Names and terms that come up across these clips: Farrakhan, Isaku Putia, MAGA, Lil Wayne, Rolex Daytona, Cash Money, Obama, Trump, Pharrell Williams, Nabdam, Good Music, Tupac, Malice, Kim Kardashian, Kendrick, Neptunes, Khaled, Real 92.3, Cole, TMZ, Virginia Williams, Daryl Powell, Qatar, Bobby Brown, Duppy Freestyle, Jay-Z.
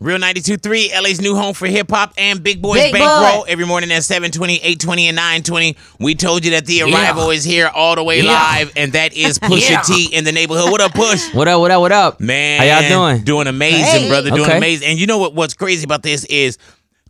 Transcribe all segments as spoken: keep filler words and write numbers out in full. Real ninety-two point three, L A's new home for hip-hop and Big Boy's Big Bankroll. Boy. Every morning at seven twenty, eight twenty, and nine twenty. We told you that the arrival yeah. is here all the way yeah. live, and that is Pusha yeah. T in the neighborhood. What up, Push? What up, what up, what up? Man. How y'all doing? Doing amazing, hey. brother. Doing okay. amazing. And you know what? What's crazy about this is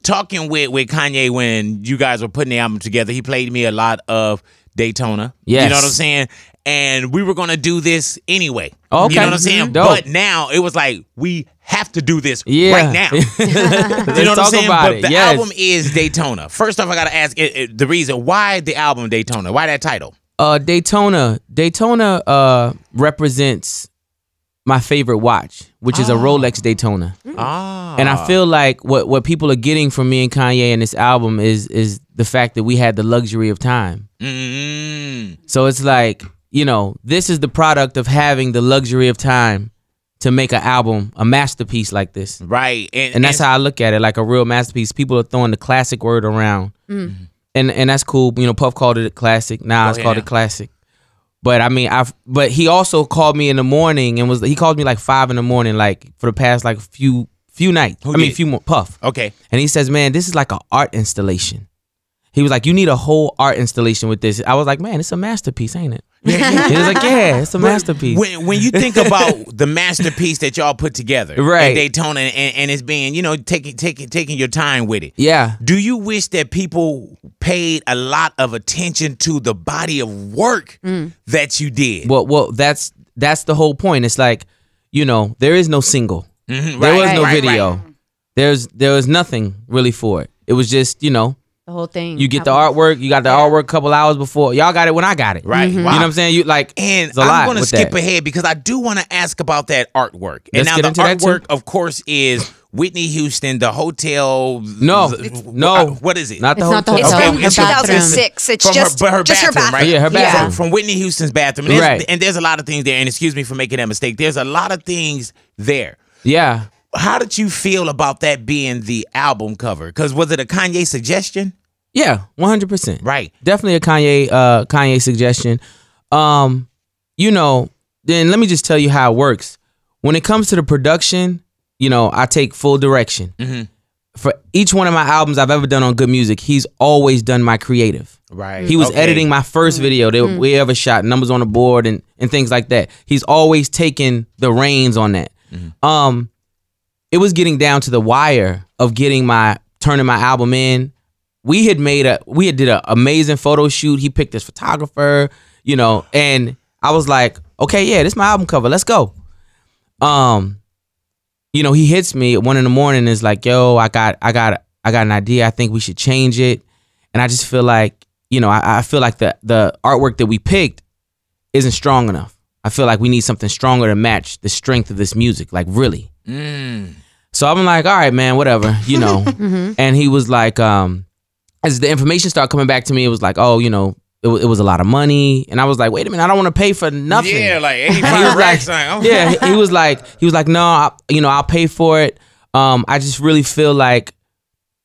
talking with, with Kanye when you guys were putting the album together, he played me a lot of Daytona. Yes. You know what I'm saying? And we were going to do this anyway. Oh, okay. You know what I'm saying? Dope. But now, it was like, we have to do this yeah. right now. You know what I'm saying? But it. the yes. album is Daytona. First off, I got to ask it, it, the reason. Why the album Daytona? Why that title? Uh, Daytona. Daytona uh, represents my favorite watch, which ah. is a Rolex Daytona. Mm. Ah. And I feel like what, what people are getting from me and Kanye in this album is, is the fact that we had the luxury of time. Mm. So it's like, you know, this is the product of having the luxury of time to make an album, a masterpiece like this. Right. And, and that's and how I look at it, like a real masterpiece. People are throwing the classic word around. Mm. And and that's cool. You know, Puff called it a classic. Nas oh, yeah. called it classic. But I mean, I've but he also called me in the morning and was he called me like five in the morning, like for the past like few few nights. Who I did? mean, few more Puff. Okay. And he says, man, this is like an art installation. He was like, you need a whole art installation with this. I was like, man, it's a masterpiece, ain't it? He was like, yeah, it's a masterpiece. When, when you think about the masterpiece that y'all put together right. in Daytona and, and it's being, you know, taking taking taking your time with it. Yeah. Do you wish that people paid a lot of attention to the body of work mm. that you did? Well, well, that's that's the whole point. It's like, you know, there is no single. Mm-hmm. There right, was right, no right, video. Right. There's there was nothing really for it. It was just, you know, the whole thing. You get the artwork. You got the yeah. artwork a couple hours before. Y'all got it when I got it. Right. Mm-hmm. Wow. You know what I'm saying? You like, and I'm going to skip that. ahead because I do want to ask about that artwork. And Let's now the artwork, of course, is Whitney Houston, the hotel. No. The, no. What is it? Not the it's hotel. Not the hotel. Okay, it's two thousand six. It's from just, her, her, just bathroom, her bathroom, right? Yeah, her bathroom. Yeah. From Whitney Houston's bathroom. And there's, right. and there's a lot of things there. And excuse me for making that mistake. There's a lot of things there. Yeah. How did you feel about that being the album cover? Because was it a Kanye suggestion? Yeah, one hundred percent. Right. Definitely a Kanye uh, Kanye suggestion. Um, you know, then let me just tell you how it works. When it comes to the production, you know, I take full direction. Mm-hmm. For each one of my albums I've ever done on Good Music, he's always done my creative. Right. He was okay. editing my first mm-hmm. video that mm-hmm. we ever shot, numbers on the board and, and things like that. He's always taken the reins on that. Mm-hmm. Um, it was getting down to the wire of getting my, turning my album in. We had made a, we had did an amazing photo shoot. He picked this photographer, you know, and I was like, okay, yeah, this is my album cover. Let's go. Um, you know, he hits me at one in the morning and is like, yo, I got, I got, I got an idea. I think we should change it. And I just feel like, you know, I, I feel like the, the artwork that we picked isn't strong enough. I feel like we need something stronger to match the strength of this music. Like really. Mm. So I'm like, all right, man, whatever, you know. mm-hmm. And he was like, um, as the information started coming back to me, it was like, oh, you know, it, it was a lot of money. And I was like, wait a minute, I don't want to pay for nothing. Yeah, like eighty-five racks. Like, yeah, he, he was like, he was like, no, I, you know, I'll pay for it. Um, I just really feel like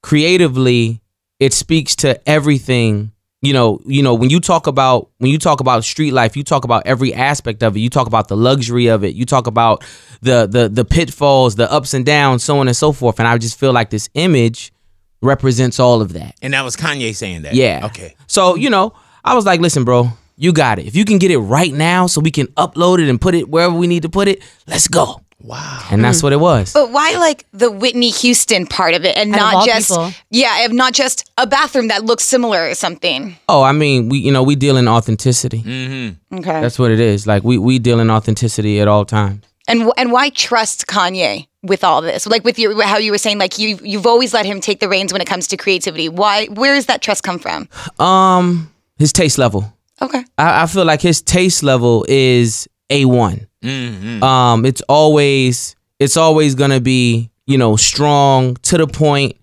creatively, it speaks to everything. You know, you know, when you talk about when you talk about street life, you talk about every aspect of it. You talk about the luxury of it. You talk about the the the pitfalls, the ups and downs, so on and so forth. And I just feel like this image represents all of that. And that was Kanye saying that. Yeah. Okay. So, you know, I was like, listen, bro, you got it. If you can get it right now so we can upload it and put it wherever we need to put it, let's go. Wow. And that's mm. what it was. But why like the Whitney Houston part of it and Out not just people. Yeah, and not just a bathroom that looks similar or something? Oh, I mean, we you know, we deal in authenticity. Mm-hmm. Okay. That's what it is. Like we we deal in authenticity at all times. And and why trust Kanye with all this? Like with your how you were saying like you you've always let him take the reins when it comes to creativity. Why where does that trust come from? Um his taste level. Okay. I, I feel like his taste level is A one. Mm-hmm. Um, it's always it's always gonna be, you know, strong, to the point.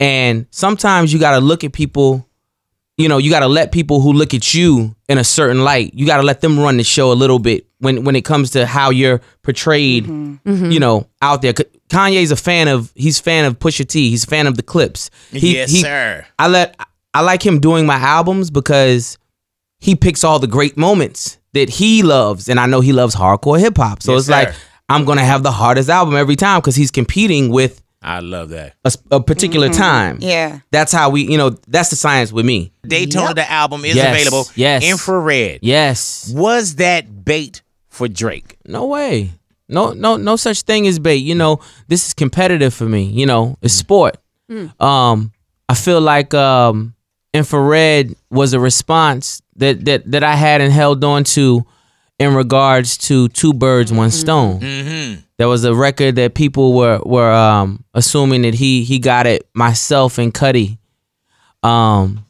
And sometimes you gotta look at people, you know, you gotta let people who look at you in a certain light, you gotta let them run the show a little bit when when it comes to how you're portrayed, mm-hmm. Mm-hmm. you know, out there. Kanye's a fan of he's a fan of Pusha T, he's a fan of the Clips. He, yes, he, sir. I let I like him doing my albums because he picks all the great moments that he loves, and I know he loves hardcore hip hop. So yes, it's sir. like, I'm going to have the hardest album every time because he's competing with I love that. A, a particular mm-hmm. time. Yeah. That's how we, you know, that's the science with me. Daytona, yep. the album is yes. available. Yes. Infrared. Yes. Was that bait for Drake? No way. No, no, no such thing as bait. You know, this is competitive for me. You know, it's sport. Mm. Um, I feel like um, Infrared was a response that, that, that I had and held on to in regards to two birds, mm-hmm. one stone. Mm-hmm. There was a record that people were were um, assuming that he he got it, myself and Cudi. Um,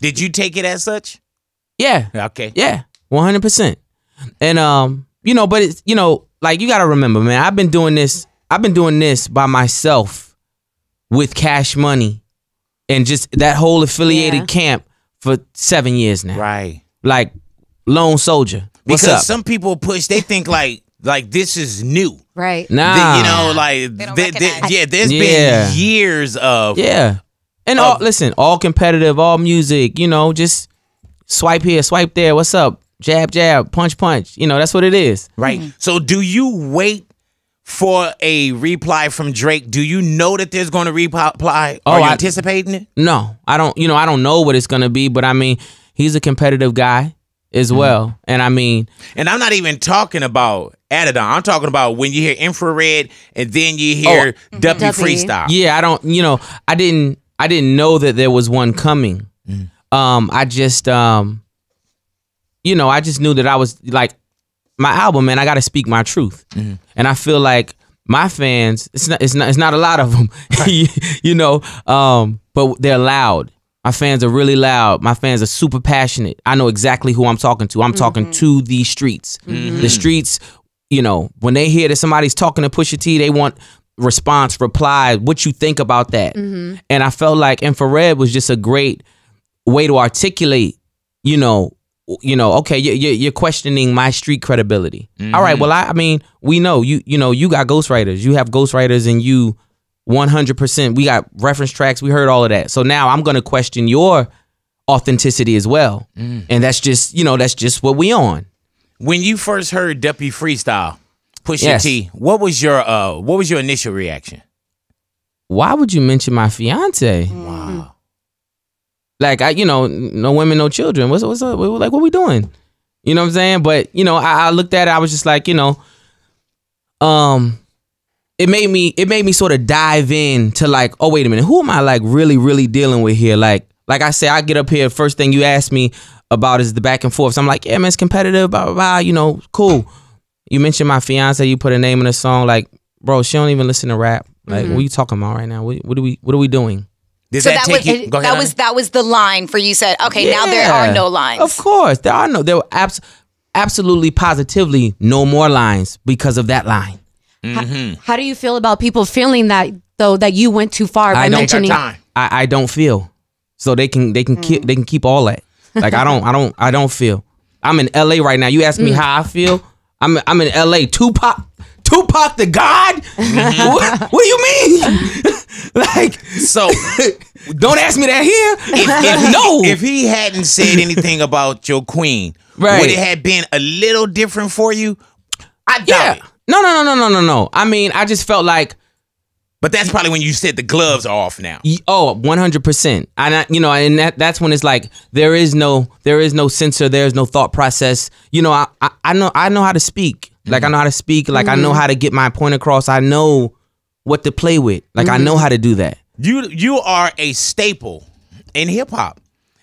Did you take it as such? Yeah. Okay. Yeah, one hundred percent. And um, you know, but it's, you know, like you gotta remember, man. I've been doing this. I've been doing this by myself with Cash Money and just that whole affiliated yeah. camp for seven years now. Right. Like lone soldier. What's because up? Some people push. They think like. Like, this is new. Right. Nah. The, you know, like, they they, they, yeah, there's yeah. been years of. Yeah. And of, all, listen, all competitive, all music, you know, just swipe here, swipe there. What's up? Jab, jab, punch, punch. You know, that's what it is. Right. Mm-hmm. So do you wait for a reply from Drake? Do you know that there's going to reply? Oh, Are you I, anticipating it? No. I don't, you know, I don't know what it's going to be, but I mean, he's a competitive guy as well. Mm-hmm. And I mean, and I'm not even talking about Adidon. I'm talking about when you hear Infrared and then you hear oh, Duppy Freestyle. Yeah, I don't, you know, I didn't I didn't know that there was one coming. Mm-hmm. Um I just um you know, I just knew that I was like my album, man, I got to speak my truth. Mm-hmm. And I feel like my fans, it's not it's not it's not a lot of them. Right. You know, um but they're loud. My fans are really loud. My fans are super passionate. I know exactly who I'm talking to. I'm mm-hmm. talking to the streets. Mm-hmm. The streets, you know, when they hear that somebody's talking to Pusha T, they want response, reply, what you think about that. Mm-hmm. And I felt like Infrared was just a great way to articulate, you know, you know, okay, you're, you're questioning my street credibility. Mm-hmm. All right, well, I, I mean, we know, you you know, you got ghostwriters. You have ghostwriters and you... one hundred percent. We got reference tracks. We heard all of that. So now I'm going to question your authenticity as well. Mm. And that's just, you know, that's just what we on. When you first heard Duppy Freestyle, Pusha yes. T, what was your uh, what was your initial reaction? Why would you mention my fiance? Wow. Like, I, you know, no women, no children. What's, what's up? Like, what we doing? You know what I'm saying? But, you know, I, I looked at it. I was just like, you know, um... It made me it made me sort of dive in to like, oh, wait a minute, who am I like really, really dealing with here? Like, like I say, I get up here, first thing you ask me about is the back and forth. So I'm like, yeah, man, it's competitive, blah, blah, blah, you know, cool. You mentioned my fiance, you put a name in a song, like, bro, she don't even listen to rap. Like, mm-hmm. what are you talking about right now? What, what are we what are we doing? Does so that, that take was, you? Go ahead, that was that was the line for you said, okay, yeah, now there are no lines. Of course. There are no there were abs absolutely positively no more lines because of that line. Mm-hmm. How, how do you feel about people feeling that though that you went too far by I mentioning? I, I don't feel, so they can they can mm. keep they can keep all that. Like I don't I don't I don't feel. I'm in L A right now. You ask me mm. how I feel. I'm I'm in L A. Tupac Tupac the God. Mm-hmm. what, what do you mean? Like so, don't ask me that here. If, if, no, if he hadn't said anything about your queen, right. would it have been a little different for you? I doubt yeah. it. No, no, no, no, no, no, no. I mean, I just felt like... But that's probably when you said the gloves are off now. Oh, one hundred percent. I, you know, and that, that's when it's like, there is no there is no censor, there is no thought process. You know, I, I, I know I know how to speak. Mm-hmm. Like, I know how to speak. Like, mm-hmm. I know how to get my point across. I know what to play with. Like, mm-hmm. I know how to do that. You you are a staple in hip-hop.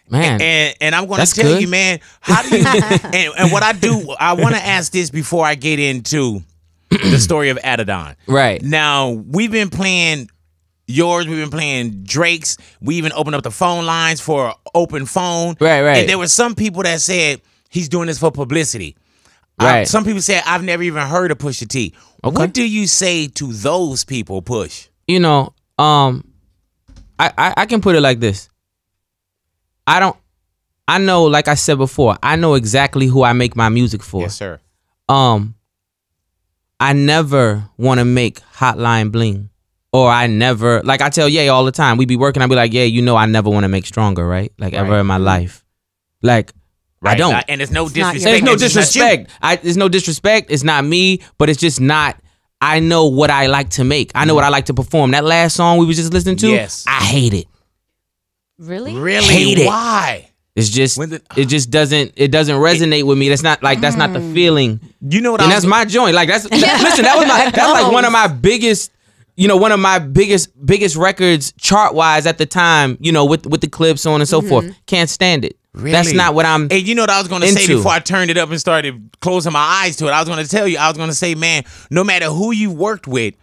Man, and, and I'm going to tell good. you, man, how do you... and, and what I do, I want to ask this before I get into... the story of Adidon. Right. Now, we've been playing yours. We've been playing Drake's. We even opened up the phone lines for open phone. Right, right. And there were some people that said, he's doing this for publicity. Right. I, some people said, I've never even heard of Pusha T. Okay. What do you say to those people, Push? You know, um, I, I, I can put it like this. I don't, I know, like I said before, I know exactly who I make my music for. Yes, sir. Um. I never want to make Hotline Bling, or I never like I tell Ye all the time. We be working. I be like, yeah, you know, I never want to make Stronger, right? Like right. ever in my life, like right. I don't. Uh, and there's no it's disrespect. There's no disrespect. I, there's no disrespect. It's not me, but it's just not. I know what I like to make. I know what I like to perform. That last song we was just listening to, yes. I hate it. Really? Really? Hate it. Why? It's just did, uh, it just doesn't it doesn't resonate it, with me. That's not like that's mm. not the feeling. You know what? And I was, that's my joint. Like that's that, listen. That was my that's like one of my biggest. You know, one of my biggest biggest records chart wise at the time. You know, with with the clips, so on and so mm-hmm. forth. Can't stand it. Really? That's not what I'm. Hey, you know what I was going to say before I turned it up and started closing my eyes to it? I was going to tell you, I was going to say, man, no matter who you worked with,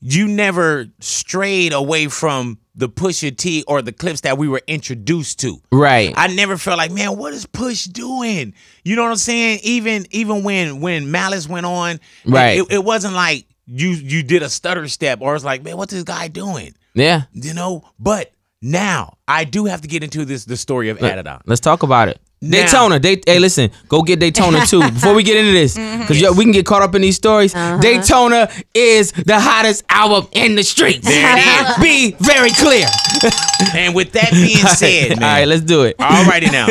you never strayed away from the Pusha T or the clips that we were introduced to. Right. I never felt like, man, what is Push doing? You know what I'm saying? Even even when when Malice went on, right. it, it wasn't like you you did a stutter step or it's like, man, what's this guy doing? Yeah. You know, but. Now, I do have to get into this, the story of Adidon. Let's talk about it. Now, Daytona. Day, hey, listen, go get Daytona too. Before we get into this, because mm-hmm. we can get caught up in these stories. Uh-huh. Daytona is the hottest album in the streets. There it is. Be very clear. And with that being said, man. All right, let's do it. All righty now.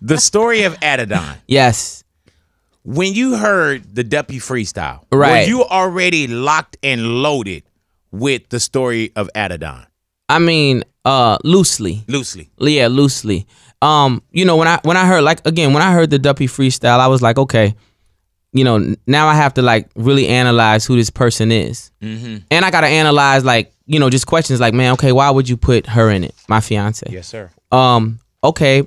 The story of Adidon. Yes. When you heard the Duppy Freestyle, right. were you already locked and loaded with the story of Adidon? I mean, uh, loosely, loosely, yeah, loosely. Um, you know, when I when I heard like again when I heard the Duppy Freestyle, I was like, okay, you know, now I have to like really analyze who this person is, mm-hmm. and I gotta analyze like you know just questions like, man, okay, why would you put her in it, my fiance? Yes, sir. Um, okay,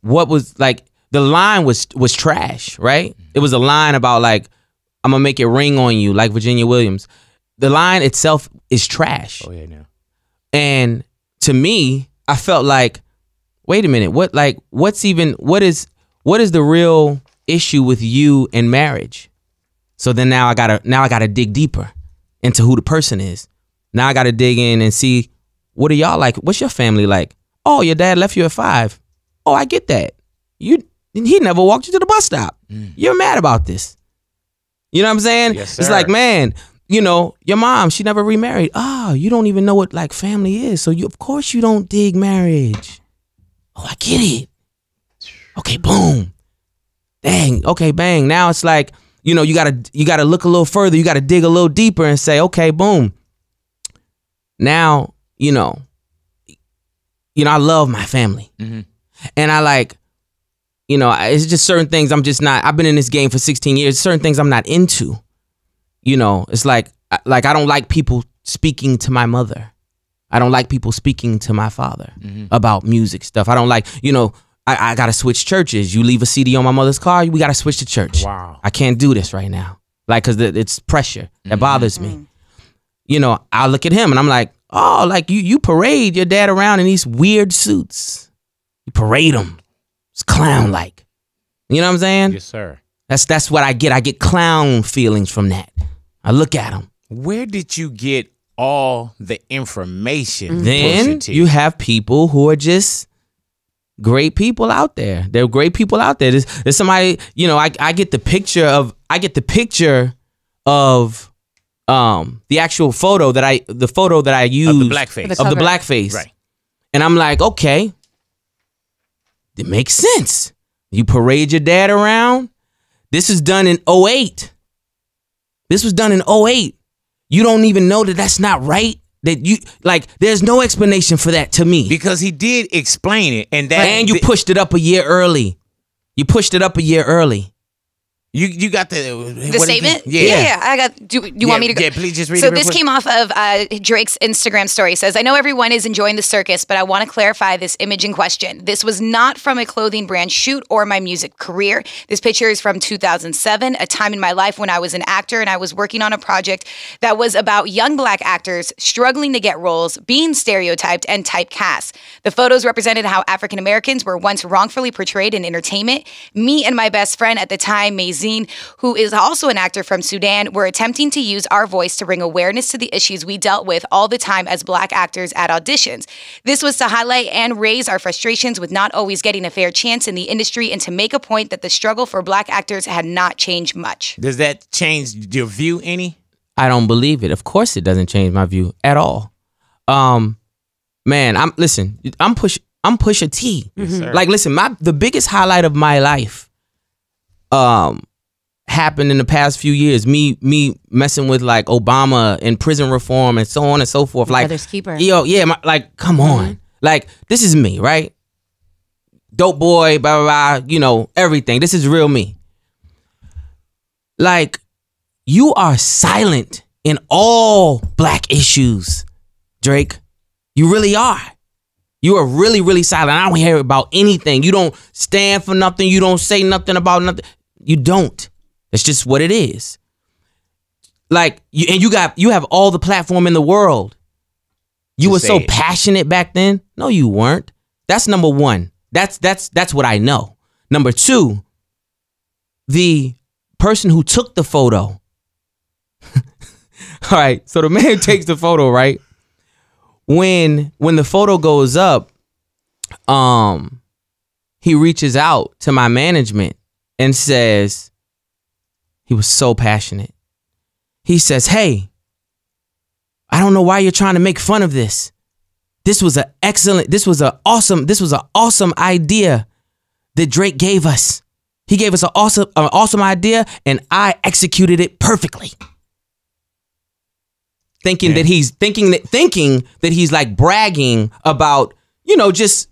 what was like the line was was trash, right? Mm-hmm. It was a line about like I'm gonna make it ring on you, like Virginia Williams. The line itself is trash. Oh yeah, no. And to me, I felt like, wait a minute, what like what's even what is what is the real issue with you and marriage? So then now I gotta now I gotta dig deeper into who the person is. Now I gotta dig in and see what are y'all like? What's your family like? Oh, your dad left you at five. Oh, I get that. You he never walked you to the bus stop. Mm. You're mad about this. You know what I'm saying? Yes, sir. It's like, man. You know, your mom, she never remarried. Oh, you don't even know what, like, family is. So, you, of course, you don't dig marriage. Oh, I get it. Okay, boom. Dang. Okay, bang. Now it's like, you know, you got to you gotta look a little further. You got to dig a little deeper and say, okay, boom. Now, you know, you know, I love my family. Mm-hmm. And I, like, you know, it's just certain things I'm just not. I've been in this game for sixteen years. Certain things I'm not into. You know, it's like, like I don't like people speaking to my mother. I don't like people speaking to my father mm-hmm. about music stuff. I don't like, you know, I, I got to switch churches. You leave a C D on my mother's car, we got to switch to church. Wow. I can't do this right now. Like, because it's pressure that mm-hmm. bothers me. Mm-hmm. You know, I look at him and I'm like, oh, like you, you parade your dad around in these weird suits. You parade him. It's clown-like. You know what I'm saying? Yes, sir. That's, that's what I get. I get clown feelings from that. I look at him. Where did you get all the information? Then you have people who are just great people out there. They're great people out there. There's, there's somebody, you know, I, I get the picture of, I get the picture of um, the actual photo that I, the photo that I used. Of the blackface. Of the, of the blackface. Right. And I'm like, okay, it makes sense. You parade your dad around. This is done in oh eight. This was done in oh eight. You don't even know that that's not right. That you like, there's no explanation for that to me. Because he did explain it, and that and you pushed it up a year early. You pushed it up a year early. You you got the the statement? Yeah. yeah, yeah. I got. Do, do you yeah, want me to go? Yeah, please just read. So it this quick. Came off of uh, Drake's Instagram story. It says, "I know everyone is enjoying the circus, but I want to clarify this image in question. This was not from a clothing brand shoot or my music career. This picture is from two thousand seven, a time in my life when I was an actor and I was working on a project that was about young black actors struggling to get roles, being stereotyped and typecast. The photos represented how African Americans were once wrongfully portrayed in entertainment. Me and my best friend at the time, Mais Zine, who is also an actor from Sudan, we're attempting to use our voice to bring awareness to the issues we dealt with all the time as black actors at auditions. This was to highlight and raise our frustrations with not always getting a fair chance in the industry and to make a point that the struggle for black actors had not changed much." Does that change your view any? I don't believe it. Of course it doesn't change my view at all. Um, man, I'm listen, I'm push I'm Pusha T. Yes, sir. Like listen, my the biggest highlight of my life um happened in the past few years, me me messing with like Obama and prison reform and so on and so forth. Like, brother's keeper. Yo, yeah, my, like, come on. Mm-hmm. Like, this is me, right? Dope boy, blah, blah, blah, you know, everything. This is real me. Like, you are silent in all black issues, Drake. You really are. You are really, really silent. I don't hear about anything. You don't stand for nothing. You don't say nothing about nothing. You don't. It's just what it is. Like, you, and you got you have all the platform in the world. You were so passionate back then. No, you weren't. That's number one. That's that's that's what I know. Number two, the person who took the photo. All right. So the man takes the photo, right? When when the photo goes up, um, he reaches out to my management and says, he was so passionate. He says, hey, I don't know why you're trying to make fun of this. This was an excellent, this was an awesome, this was an awesome idea that Drake gave us. He gave us an awesome, an awesome idea, and I executed it perfectly. Thinking Man. that he's thinking that thinking that he's like bragging about, you know, just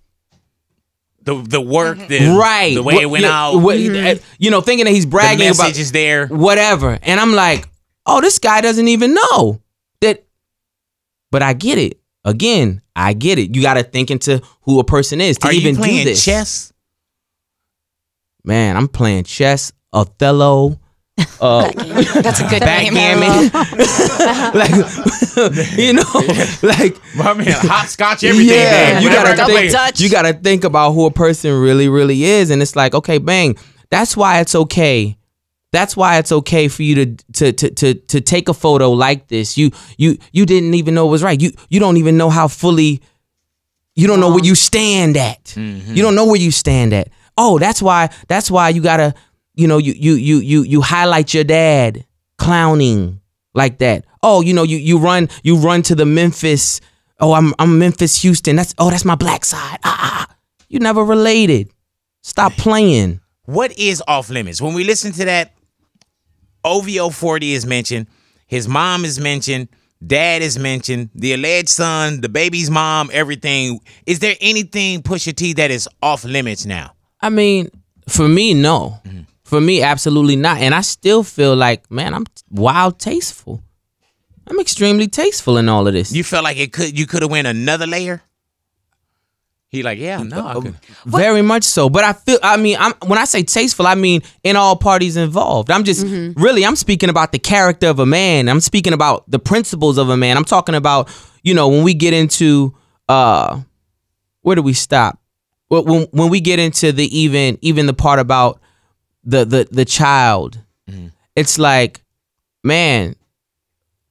the the work, the, right? The way what, it went you, out, what, mm-hmm. you know, thinking that he's bragging the message about is there, whatever. And I'm like, oh, this guy doesn't even know that. But I get it. Again, I get it. You got to think into who a person is to Are even you playing do this. Chess? Man, I'm playing chess, Othello. Uh, That's a good backgammon. Like, you know, like I mean, hopscotch, everything. Yeah, you gotta think, you gotta think about who a person really, really is, and it's like, okay, bang. That's why it's okay. That's why it's okay for you to to to to, to take a photo like this. You you you didn't even know it was right. You you don't even know how fully. You don't know where you stand at. Mm-hmm. You don't know where you stand at. Oh, that's why. That's why you gotta. You know, you you you you you highlight your dad clowning like that. Oh, you know, you you run you run to the Memphis. Oh, I'm I'm Memphis, Houston. That's oh, that's my black side. Ah, ah. You never related. Stop playing. What is off limits? When we listen to that, O V O forty is mentioned. His mom is mentioned. Dad is mentioned. The alleged son, the baby's mom, everything. Is there anything Pusha T that is off limits now? I mean, for me, no. Mm-hmm. For me, absolutely not. And I still feel like, man, I'm wild tasteful. I'm extremely tasteful in all of this. You felt like it could you could have went another layer? He like, yeah, no, I could. Very much so. But I feel, I mean, I'm, when I say tasteful, I mean in all parties involved. I'm just, mm-hmm. really, I'm speaking about the character of a man. I'm speaking about the principles of a man. I'm talking about, you know, when we get into, uh, where do we stop? When, when we get into the even, even the part about, The, the the child, mm-hmm. it's like, man,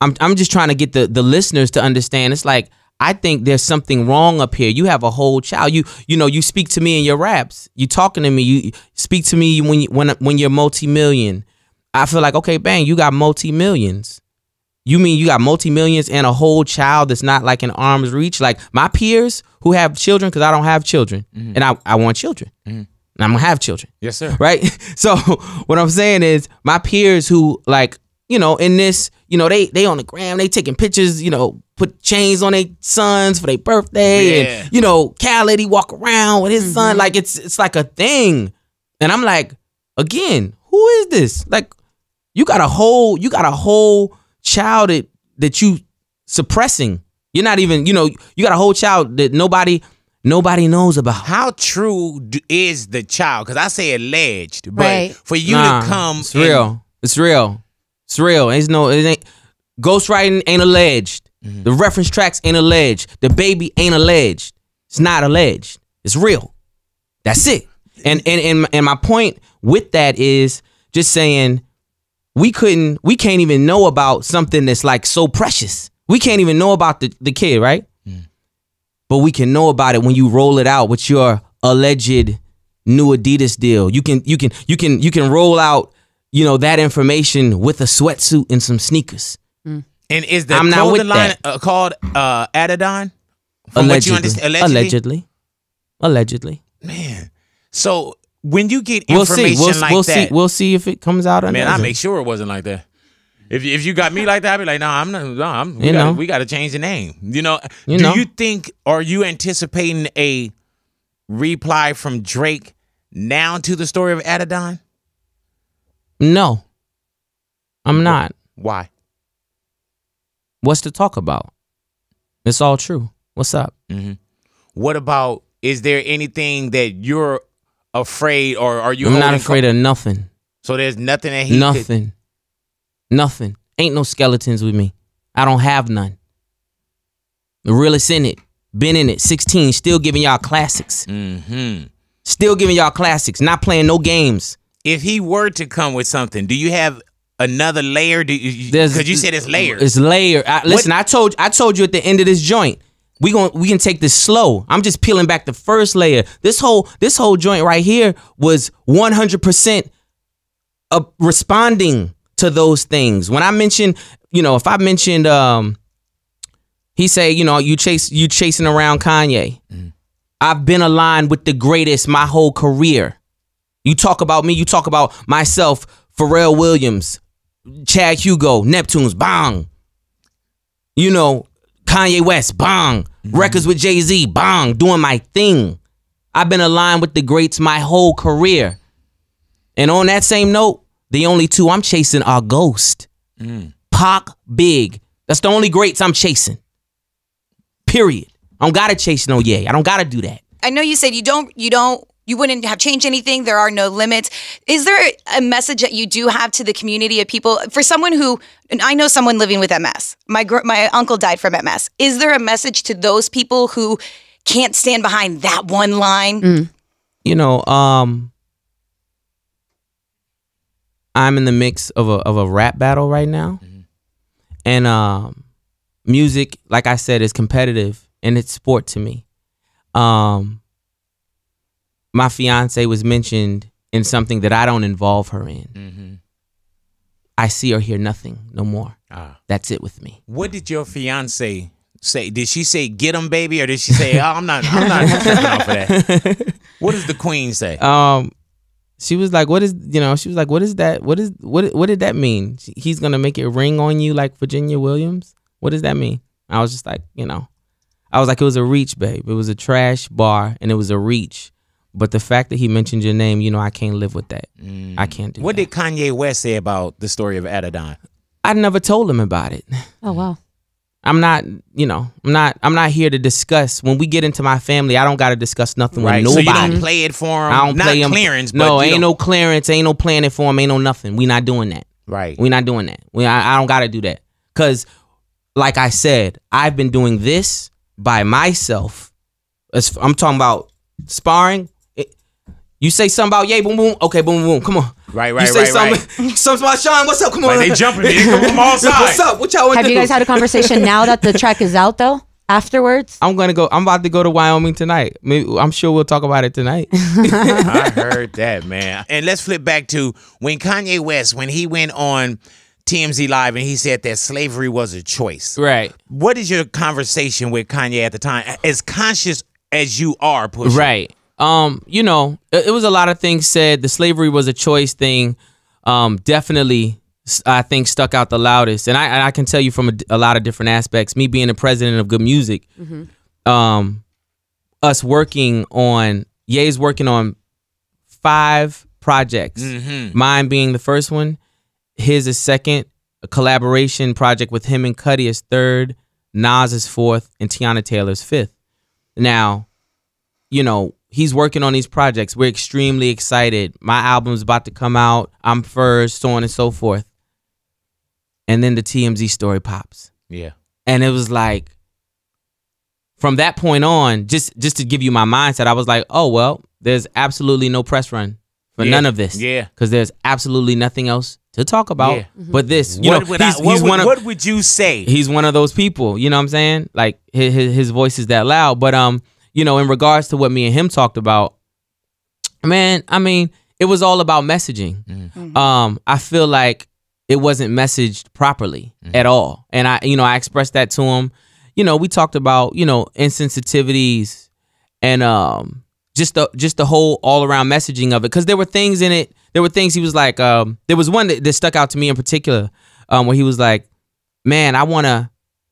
I'm I'm just trying to get the the listeners to understand. It's like, I think there's something wrong up here. You have a whole child. You you know you speak to me in your raps. You talking to me. You speak to me when you, when when you're multi-million. I feel like, okay, bang, you got multi-millions. You mean you got multi-millions and a whole child that's not like in arm's reach? Like my peers who have children, because I don't have children, mm-hmm. and I I want children. Mm-hmm. I'm gonna have children. Yes, sir. Right? So what I'm saying is my peers who, like, you know, in this, you know, they they on the gram, they taking pictures, you know, put chains on their sons for their birthday. Yeah. And, you know, Khaled, he walk around with his mm-hmm. son. Like, it's it's like a thing. And I'm like, again, who is this? Like, you got a whole, you got a whole child that, that you suppressing. You're not even, you know, you got a whole child that nobody Nobody knows about. How true do, is the child? Because I say alleged, but right. for you nah, to come, it's real. It's real. It's real. It's no. It ain't. Ghostwriting ain't alleged. Mm-hmm. The reference tracks ain't alleged. The baby ain't alleged. It's not alleged. It's real. That's it. And and and and my point with that is just saying we couldn't. We can't even know about something that's like so precious. We can't even know about the the kid, right? But we can know about it when you roll it out with your alleged new Adidas deal. You can you can you can you can roll out, you know, that information with a sweatsuit and some sneakers. Mm. And is the I'm clothing line uh, called uh, Adidon? From allegedly. What you understand, allegedly. Allegedly. Allegedly. Man. So when you get information we'll see. We'll, like we'll that, see. We'll see if it comes out. Or man, I make sure it wasn't like that. If if you got me like that, I'd be like, no, nah, I'm not. Nah, I'm, we you gotta, know, we got to change the name. You know. You do know. You think? Are you anticipating a reply from Drake now to the Story of Adidon? No, I'm not. Why? What's to talk about? It's all true. What's up? Mm-hmm. What about? Is there anything that you're afraid, or are you? I'm not afraid of nothing. So there's nothing that he. Nothing. Could Nothing. Ain't no skeletons with me. I don't have none. The realest in it. Been in it. sixteen. Still giving y'all classics. Mm-hmm. Still giving y'all classics. Not playing no games. If he were to come with something, do you have another layer? Because you said it's layered. It's layered. I, listen, what? I told I told you at the end of this joint, we gon' we can take this slow. I'm just peeling back the first layer. This whole this whole joint right here was one hundred percent of responding to those things. When I mentioned, you know, if I mentioned, um, he say, you know, you chase, you chasing around Kanye. Mm. I've been aligned with the greatest my whole career. You talk about me, you talk about myself, Pharrell Williams, Chad Hugo, Neptune's, bang. You know, Kanye West, bang. Mm. Records with Jay-Z, bang. Doing my thing. I've been aligned with the greats my whole career. And on that same note, the only two I'm chasing are Ghost. Mm. Pac, Big. That's the only greats I'm chasing. Period. I don't gotta chase no yay. I don't gotta do that. I know you said you don't, you don't, you wouldn't have changed anything. There are no limits. Is there a message that you do have to the community of people? For someone who, and I know someone living with M S. My gr my uncle died from M S. Is there a message to those people who can't stand behind that one line? Mm. You know, um... I'm in the mix of a of a rap battle right now, mm-hmm. and um, music, like I said, is competitive and it's sport to me. Um, my fiance was mentioned in something that I don't involve her in. Mm-hmm. I see or hear nothing no more. Ah. That's it with me. What did your fiance say? Did she say "get him, baby," or did she say, "Oh, I'm not, I'm not tripping off of that"? What does the queen say? Um. She was like, what is, you know, she was like, what is that? What is, what, what did that mean? He's going to make it ring on you like Virginia Williams? What does that mean? I was just like, you know, I was like, it was a reach, babe. It was a trash bar and it was a reach. But the fact that he mentioned your name, you know, I can't live with that. Mm. I can't do what that. What did Kanye West say about the Story of Adidon? I never told him about it. Oh, wow. I'm not, you know, I'm not, I'm not here to discuss. When we get into my family, I don't got to discuss nothing right. with nobody. So you don't play it for him? I don't not play him. Clearance, no, ain't don't. no clearance. Ain't no planning for him. Ain't no nothing. We not doing that. Right. We not doing that. We, I, I don't got to do that. Because, like I said, I've been doing this by myself. As, I'm talking about sparring. It, you say something about, yay, boom, boom. Okay, boom, boom, come on. Right, right, you say right, something, right. Something about Sean. What's up? Come on. Like they jumping. They come from all sides. What's up? What y'all want to do? Have you guys had a conversation now that the track is out though? Afterwards? I'm gonna go. I'm about to go to Wyoming tonight. Maybe, I'm sure we'll talk about it tonight. I heard that, man. And let's flip back to when Kanye West, when he went on T M Z Live and he said that slavery was a choice. Right. What is your conversation with Kanye at the time? As conscious as you are, Pusha. Right. Um, you know, it was a lot of things said. The slavery was a choice thing. Um, definitely, I think, stuck out the loudest. And I, and I can tell you from a, a lot of different aspects, me being the president of Good Music, mm-hmm. um, us working on, Ye's working on five projects. Mm-hmm. Mine being the first one, his is second, a collaboration project with him and Cudi is third, Nas is fourth, and Tiana Taylor's fifth. Now, you know, he's working on these projects. We're extremely excited. My album's about to come out. I'm first, so on and so forth. And then the T M Z story pops. Yeah. And it was like, from that point on, just, just to give you my mindset, I was like, oh, well, there's absolutely no press run for yeah. none of this. Yeah. Because there's absolutely nothing else to talk about yeah. but this. You what, know, would he's, I, what, he's would, one of, what would you say? He's one of those people, you know what I'm saying? Like, his, his voice is that loud. But, um... you know, in regards to what me and him talked about, man, I mean, it was all about messaging. Mm-hmm. Um, I feel like it wasn't messaged properly mm-hmm. at all. And I, you know, I expressed that to him. You know, we talked about, you know, insensitivities and um, just the just the whole all around messaging of it, because there were things in it. There were things he was like. Um, there was one that, that stuck out to me in particular, um, where he was like, "Man, I wanna,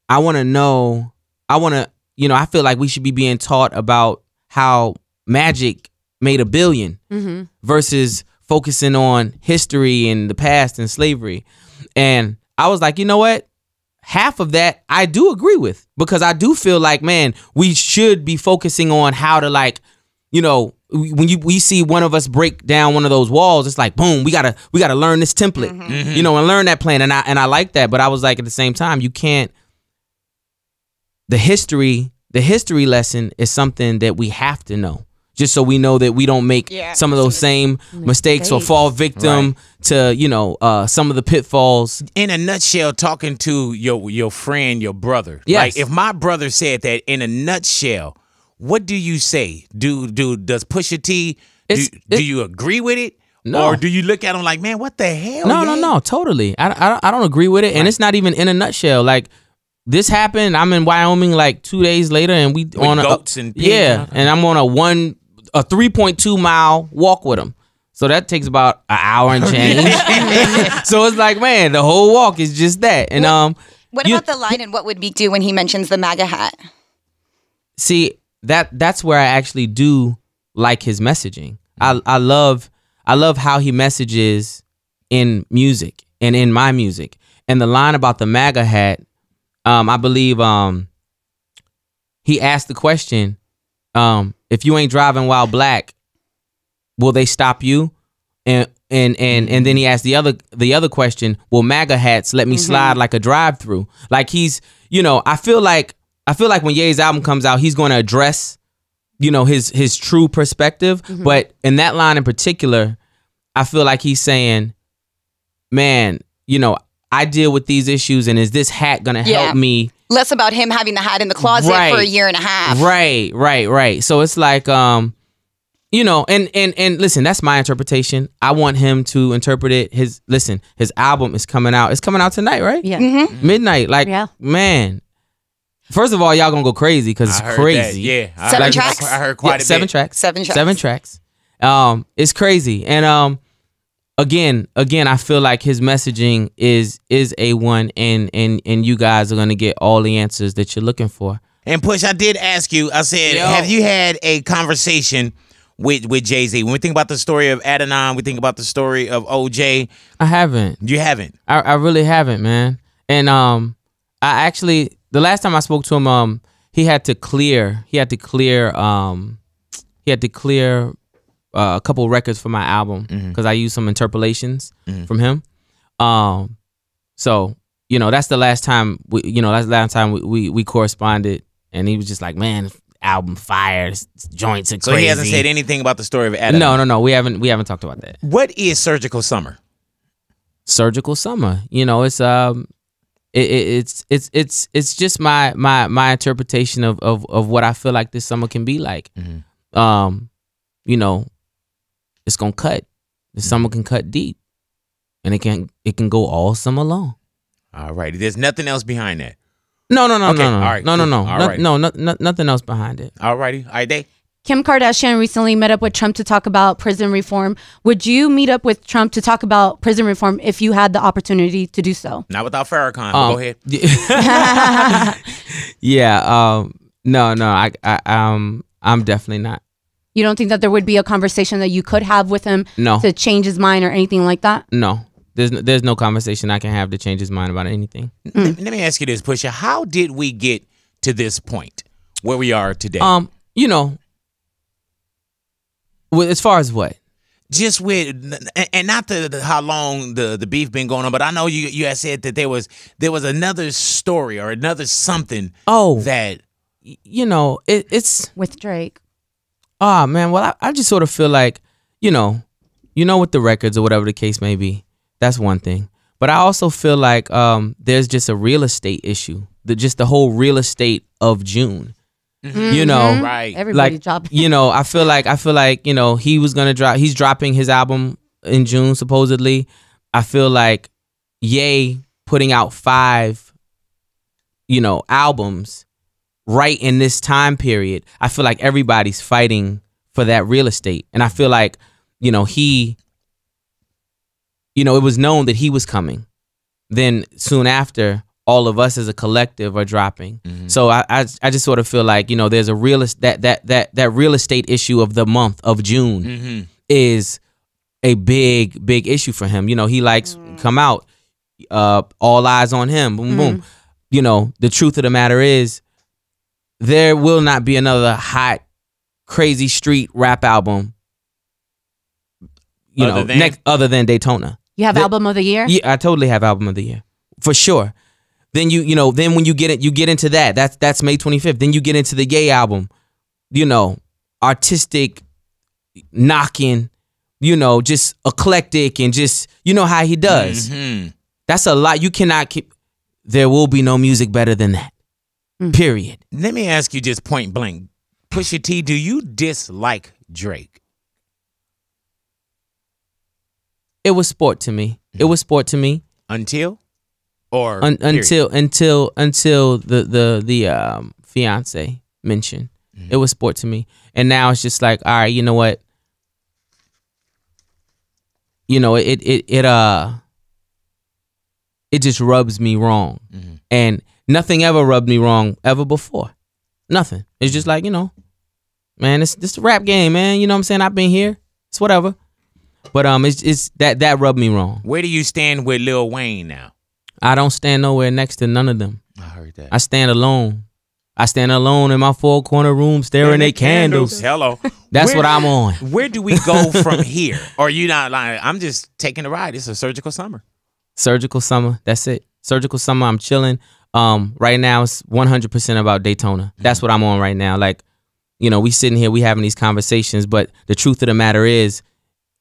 I wanna know, I wanna, you know, I feel like we should be being taught about how Magic made a billion mm-hmm. versus focusing on history and the past and slavery." And I was like, you know what? Half of that I do agree with, because I do feel like, man, we should be focusing on how to, like, you know, when you we see one of us break down one of those walls, it's like, boom, we gotta we gotta learn this template, mm-hmm. Mm-hmm. you know, and learn that plan. And I and I like that, but I was like, at the same time, you can't. The history, the history lesson is something that we have to know, just so we know that we don't make yeah. some of those same mistakes, mistakes or fall victim right. to, you know, uh, some of the pitfalls. In a nutshell, talking to your your friend, your brother. Yes. Like, if my brother said that, in a nutshell, what do you say? Do do does Pusha T, do, it's, it's, do you agree with it? No. Or do you look at him like, man, what the hell? No, man? no, no, totally. I, I, I don't agree with it. Right. And it's not even in a nutshell. Like, this happened. I'm in Wyoming like two days later, and we with on goats a, and pigs. Yeah, and I'm on a one. a three point two mile walk with him. So that takes about an hour and change. So it's like, man, the whole walk is just that. And what, um, what you, about the line and what would Meek do when he mentions the MAGA hat? See, that that's where I actually do like his messaging. I I love I love how he messages in music and in my music. And the line about the MAGA hat, um, I believe um, he asked the question, um, if you ain't driving while black, will they stop you? And and and and then he asked the other the other question: will MAGA hats let me mm-hmm. slide like a drive-through? Like, he's, you know, I feel like I feel like when Ye's album comes out, he's going to address, you know, his his true perspective. Mm-hmm. But in that line in particular, I feel like he's saying, man, you know, I deal with these issues, and is this hat going to yeah. help me? Less about him having the hat in the closet right. for a year and a half. Right, right, right. So it's like, um, you know, and and and listen, that's my interpretation. I want him to interpret it. His listen, his album is coming out. It's coming out tonight, right? Yeah, mm-hmm. midnight. Like, yeah. man. First of all, y'all gonna go crazy because it's heard crazy. That. Yeah, I seven heard, tracks. I heard quite yeah, a seven bit. Tracks. Seven tracks. Seven tracks. Um, it's crazy, and um, again, again, I feel like his messaging is is A one, and and and you guys are gonna get all the answers that you're looking for. And Push, I did ask you. I said, Yo. have you had a conversation with with Jay-Z? When we think about the story of Adidon, we think about the story of O J. I haven't. You haven't. I, I really haven't, man. And um, I actually the last time I spoke to him, um, he had to clear. He had to clear. Um, he had to clear. Uh, a couple records for my album because mm-hmm. I used some interpolations mm-hmm. from him. Um, so, you know, that's the last time, we, you know, that's the last time we, we, we corresponded, and he was just like, man, album fire, joints are crazy. So he hasn't said anything about the story of Adam? No, no, no, we haven't, we haven't talked about that. What is Surgical Summer? Surgical Summer, you know, it's, um, It, it, it's it's it's it's just my my my interpretation of, of, of what I feel like this summer can be like. Mm-hmm. Um, you know, it's gonna cut. The summer can cut deep, and it can it can go all summer long. All right. There's nothing else behind that. No, no, no, okay. no, no. All right. No, no, no. All no, right. no, no, no, nothing else behind it. All righty. All right, Day. Kim Kardashian recently met up with Trump to talk about prison reform. Would you meet up with Trump to talk about prison reform if you had the opportunity to do so? Not without Farrakhan. Um, go ahead. Yeah. yeah um, no, no. I, I, um, I'm definitely not. You don't think that there would be a conversation that you could have with him no. to change his mind or anything like that? No. There's no, there's no conversation I can have to change his mind about anything. Mm. Let me ask you this, Pusha. How did we get to this point where we are today? Um, you know, well, as far as what? Just with, and not the, the how long the, the beef been going on, but I know you you had said that there was there was another story or another something. Oh, that you know it, it's with Drake. Oh, man, well, I, I just sort of feel like, you know, you know, with the records or whatever the case may be, that's one thing. But I also feel like um, there's just a real estate issue, the, just the whole real estate of June, mm-hmm. you know, right. Everybody like, dropped. you know, I feel like I feel like, you know, he was going to drop. He's dropping his album in June, supposedly. I feel like Ye putting out five, you know, albums right in this time period, I feel like everybody's fighting for that real estate. And I feel like, you know, he, you know, it was known that he was coming. Then soon after, all of us as a collective are dropping. Mm-hmm. So I, I I just sort of feel like, you know, there's a real that that that that real estate issue of the month of June mm-hmm. is a big big issue for him. You know, he likes mm. come out, uh, all eyes on him. Boom mm. boom. You know, the truth of the matter is, there will not be another hot, crazy street rap album. You other know, than? next other than Daytona. You have the, album of the year? Yeah, I totally have album of the year for sure. Then you you know then when you get it you get into that that's that's May twenty-fifth. Then you get into the Ye album, you know, artistic, knocking, you know, just eclectic and just you know how he does. Mm-hmm. That's a lot. You cannot keep. There will be no music better than that. Mm. Period. Let me ask you just point blank, Pusha T, do you dislike Drake? It was sport to me. Mm. It was sport to me until. Or Un until until until the the the um, fiance mentioned, mm-hmm. it was sport to me, and now it's just like, all right, you know what, you know it it it uh it just rubs me wrong, mm-hmm. and nothing ever rubbed me wrong ever before, nothing. It's just like, you know, man, it's this rap game, man. You know what I'm saying? I've been here. It's whatever, but um, it's it's that that rubbed me wrong. Where do you stand with Lil Wayne now? I don't stand nowhere next to none of them. I heard that. I stand alone. I stand alone in my four corner room staring at candles. candles. Hello. That's where, what I'm on. Where do we go from here? Or you not lying? I'm just taking a ride. It's a surgical summer. Surgical summer. That's it. Surgical summer. I'm chilling. Um, right now it's one hundred percent about Daytona. That's mm-hmm. what I'm on right now. Like, you know, we sitting here, we having these conversations, but the truth of the matter is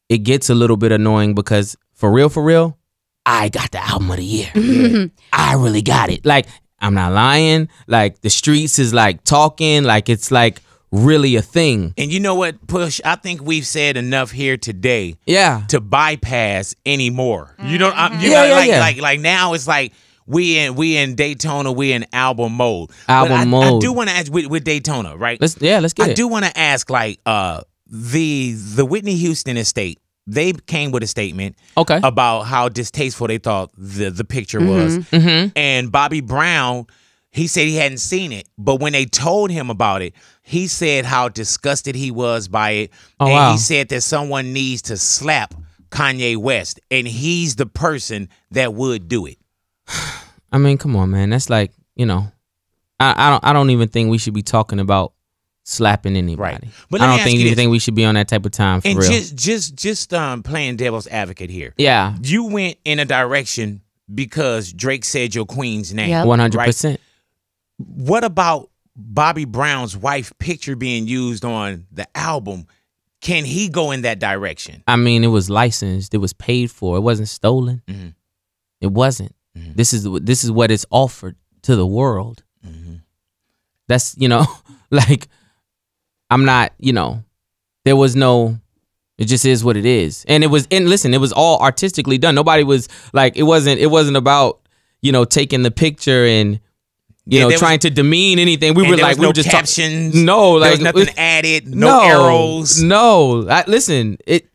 it gets a little bit annoying because for real, for real, I got the album of the year. Yeah. I really got it. Like, I'm not lying. Like, the streets is, like, talking. Like, it's, like, really a thing. And you know what, Push? I think we've said enough here today yeah. to bypass anymore. Mm-hmm. You don't, I'm, you yeah, know, yeah, like, yeah. like, like, now it's like we in, we in Daytona, we in album mode. Album I, mode. I do want to ask, with, with Daytona, right? Let's, yeah, let's get I it. I do want to ask, like, uh, the the Whitney Houston estate. They came with a statement okay. about how distasteful they thought the, the picture mm-hmm. was. Mm-hmm. And Bobby Brown, he said he hadn't seen it. But when they told him about it, he said how disgusted he was by it. Oh, and wow. he said that someone needs to slap Kanye West. And he's the person that would do it. I mean, come on, man. That's like, you know, I, I, don't, I don't even think we should be talking about slapping anybody, right? But I don't think you think we should be on that type of time for real. And just, just, just um, playing devil's advocate here. Yeah, you went in a direction because Drake said your queen's name. One hundred percent. What about Bobby Brown's wife picture being used on the album? Can he go in that direction? I mean, it was licensed. It was paid for. It wasn't stolen. Mm-hmm. It wasn't. Mm-hmm. This is this is what is offered to the world. Mm-hmm. That's you know, like. I'm not, you know, there was no, it just is what it is. And it was, and listen, it was all artistically done. Nobody was like, it wasn't, it wasn't about, you know, taking the picture and, you yeah, know, trying was, to demean anything. We were like, we no were just captions. Talk, no, like there was nothing it, added, no, no arrows. No, I, listen, it,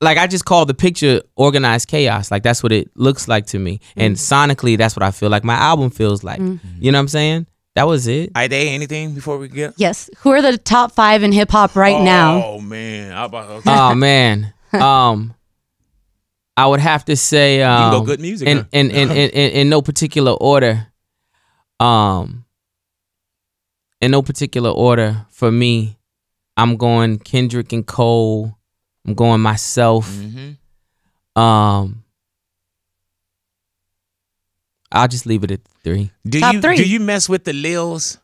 like I just call the picture organized chaos. Like that's what it looks like to me. Mm-hmm. And sonically, that's what I feel like my album feels like. Mm-hmm. You know what I'm saying? That was it. I day anything before we get? Yes. Who are the top five in hip hop right oh, now? Oh man. How about, okay. Oh man. Um, I would have to say um, you can go Good Music. In, huh? in, in, in, in, in no particular order. Um, in no particular order for me, I'm going Kendrick and Cole. I'm going myself. Mm-hmm. Um. I'll just leave it at three. Do Top you three. do you mess with the Lils?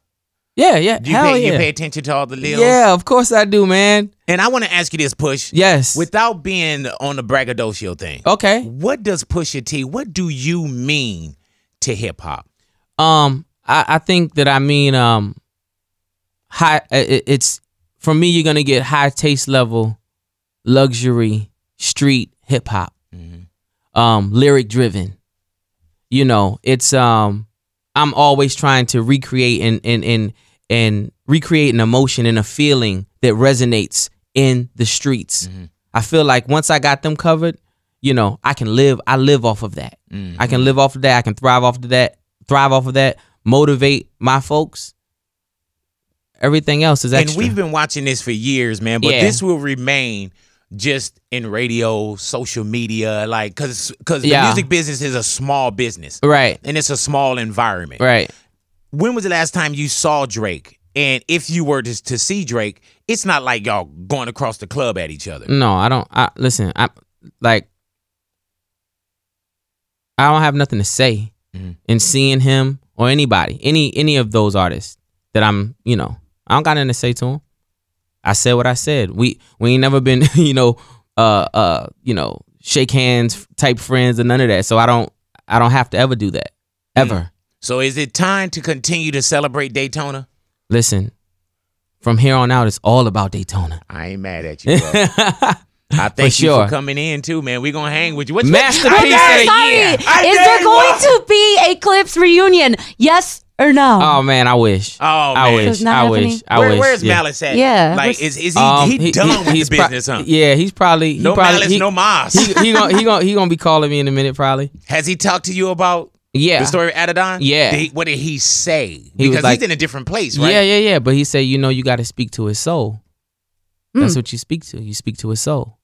Yeah, yeah. Do you Hell pay, yeah. You pay attention to all the Lils? Yeah, of course I do, man. And I want to ask you this, Push. Yes. Without being on the braggadocio thing. Okay. What does Pusha T? What do you mean to hip hop? Um, I, I think that I mean um, high. It, it's for me. You're gonna get high taste level, luxury street hip hop, mm-hmm. um, lyric driven. You know, it's um, I'm always trying to recreate and and and and recreate an emotion and a feeling that resonates in the streets. Mm-hmm. I feel like once I got them covered, you know, I can live, I live off of that. Mm-hmm. I can live off of that. I can thrive off of that, thrive off of that, motivate my folks. Everything else is extra. And we've been watching this for years, man, but yeah. this will remain just in radio, social media, like, because because yeah. the music business is a small business. Right. And it's a small environment. Right. When was the last time you saw Drake? And if you were to, to see Drake, it's not like y'all going across the club at each other. No, I don't. I, listen, I like, I don't have nothing to say mm-hmm. in seeing him or anybody, any any of those artists that I'm, you know, I don't got nothing to say to him. I said what I said. We we ain't never been, you know, uh uh, you know, shake hands type friends and none of that. So I don't I don't have to ever do that. Ever. Mm. So is it time to continue to celebrate Daytona? Listen, from here on out, it's all about Daytona. I ain't mad at you, bro. I thank for you sure. for coming in, too, man. We're going to hang with you. What's Masterpiece of the Year. Is there going to be a Clips reunion? Yes or no? Oh, man, I wish. Oh, man. I wish. I wish. I Where, wish. Where's yeah. Malice at? Yeah. Like, is, is he, um, he, he done he, with he's the business, huh? Yeah, he's probably... He no probably, Malice, he, no Mas. He's he going he gonna, he gonna to be calling me in a minute, probably. Has he talked to you about... Yeah. The story of Adidon? Yeah. Did he, what did he say? He because like, he's in a different place, right? Yeah, yeah, yeah. But he said, you know, you got to speak to his soul. That's mm. what you speak to. You speak to his soul.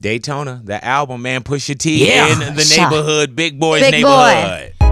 Daytona, the album, man. Pusha T yeah. in the neighborhood. Big Boy's Big neighborhood. Boy.